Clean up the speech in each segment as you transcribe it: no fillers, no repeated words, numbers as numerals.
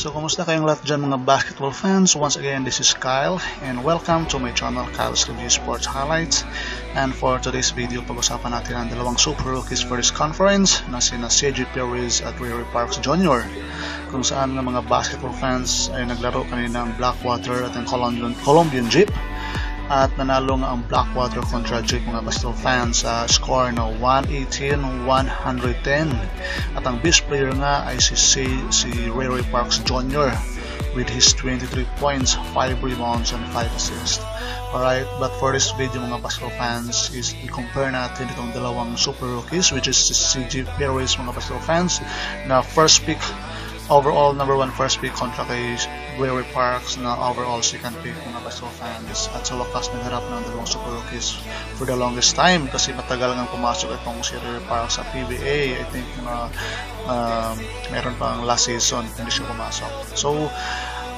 So kumusta kayong lahat dyan mga basketball fans? Once again, this is Kyle and welcome to my channel, Kyle's Review Sports Highlights. And for today's video, pag-usapan natin ang dalawang super rookies for this conference na sina C.J. Perez at Ray Parks, Jr. Kung saan ng mga basketball fans ay naglaro kanina ng Blackwater at ang Columbian Dyip. At nanalo nga ang Blackwater kontra Dyip mga basketball fans sa score na 118-110. At ang best player nga ay si Ray Parks Jr. with his 23 points, 5 rebounds, and 5 assists. Alright, but for this video mga basketball fans is i-compare natin itong dalawang super rookies, which is si C.J. Perez mga basketball fans na first pick overall, number 1 first pick kontra kay Ray Parks na overall second pick mga basketball fans. At sa wakas nagharap ng dalawang super rookies for the longest time kasi matagal nang pumasok itong si Ray Parks sa PBA. I think meron pang last season hindi siya pumasok. So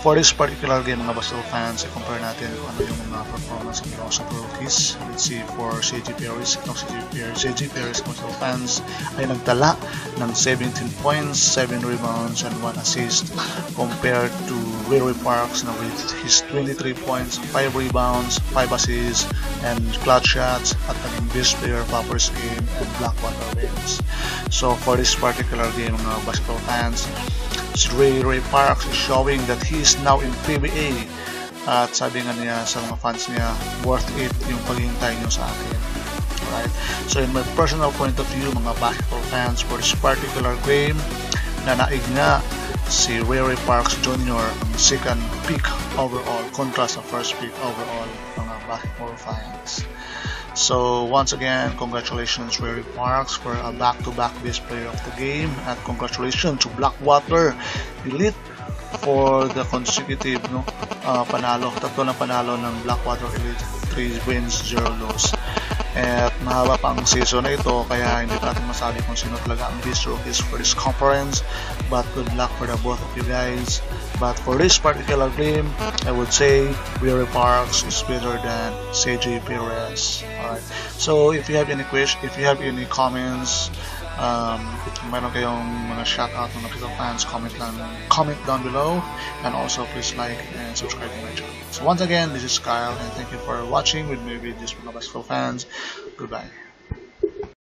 for this particular game mga basketball fans, i-compare natin kung ano yung mga performance ng dalawang super rookies. Let's see, for C.J. Perez basketball fans ay nagtala ng 17 points, 7 rebounds, and 1 assist compared to Ray Parks na with his 23 points, 5 rebounds, 5 assists, and clutch shots at naging best player pa for this game and Blackwater wins. So for this particular game mga basketball fans, Ray Parks is showing that he is now in PBA at sabi nga niya sa mga fans niya, worth it yung paghihintay niyo sa akin. Alright, so in my personal point of view mga basketball fans, for this particular game, nanaig na si Ray Parks Jr. ang second pick overall kontra sa first pick overall mga basketball fans. So once again, congratulations Ray Parks for a back-to-back best player of the game, and congratulations to Blackwater Elite for the consecutive panalo, tatlo na panalo ng Blackwater Elite, 3 wins, 0 losses. At mahaba pa ang season na ito kaya hindi natin masabi kung sino talaga ang best rookies for this conference, but good luck for the both of you guys. But for this particular game, I would say Ray Parks is better than C.J. Perez. Alright, so if you have any questions, if you have any comments, mayroon kayong mga shoutout mga basketball fans, comment down below, and also please like and subscribe to my channel. So once again, this is Kyle and thank you for watching with me with these basketball fans. Goodbye.